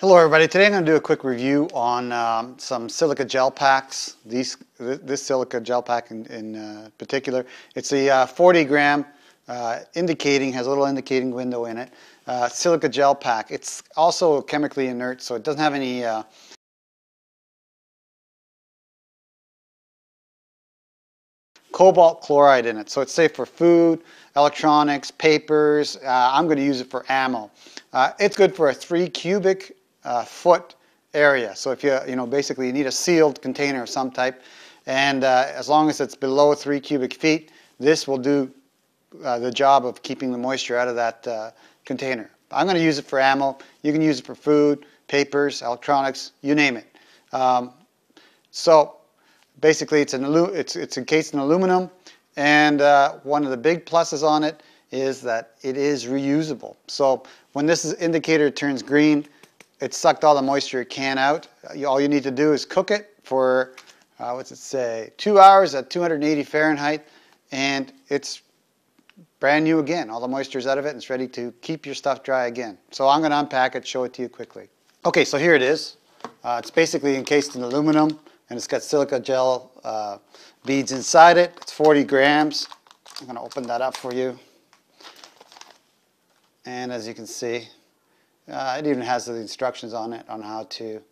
Hello everybody, today I'm going to do a quick review on some silica gel packs. This silica gel pack in particular, it's a 40 gram indicating, has a little indicating window in it, silica gel pack. It's also chemically inert, so it doesn't have any cobalt chloride in it, so it's safe for food, electronics, papers. I'm going to use it for ammo. It's good for a 3 cubic foot area, so if you know basically you need a sealed container of some type, and as long as it's below 3 cubic feet, this will do the job of keeping the moisture out of that container. I'm going to use it for ammo. You can use it for food, papers, electronics, you name it. So basically it's encased in aluminum, and one of the big pluses on it is that it is reusable. So when this indicator turns green, it sucked all the moisture it can out. All you need to do is cook it for, 2 hours at 280 Fahrenheit, and it's brand new again. All the moisture is out of it, and it's ready to keep your stuff dry again. So I'm going to unpack it, show it to you quickly. Okay, so here it is. It's basically encased in aluminum, and it's got silica gel beads inside it. It's 40 grams. I'm going to open that up for you. And as you can see, it even has the instructions on it on how to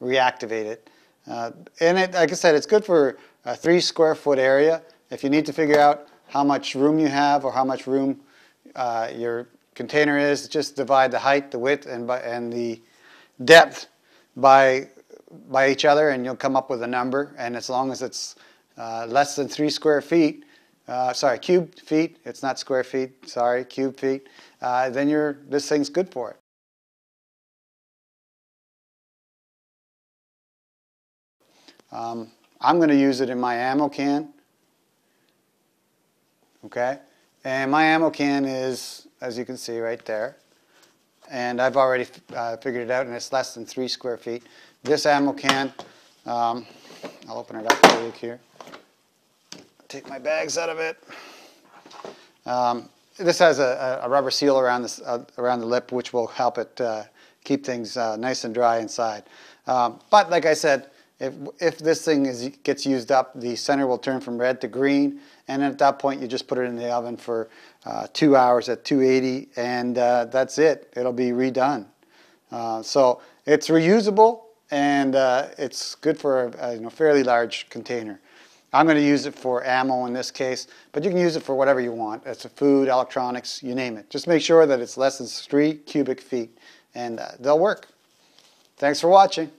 reactivate it. And it, like I said, it's good for a 3 square foot area. If you need to figure out how much room you have or how much room your container is, just divide the height, the width, and the depth by each other, and you'll come up with a number. And as long as it's less than 3 square feet, cube feet, it's not square feet, sorry, cube feet, then this thing's good for it. I'm going to use it in my ammo can. Okay, and my ammo can is, as you can see, right there, and I've already figured it out, and it's less than 3 square feet. This ammo can, I'll open it up real quick here. Take my bags out of it. This has a rubber seal around the lip, which will help it keep things nice and dry inside. But like I said, if this thing gets used up, the center will turn from red to green, and at that point you just put it in the oven for 2 hours at 280, and that's it. It'll be redone. So it's reusable, and it's good for a fairly large container. I'm going to use it for ammo in this case, but you can use it for whatever you want. It's a food, electronics, you name it. Just make sure that it's less than 3 cubic feet, and they'll work. Thanks for watching.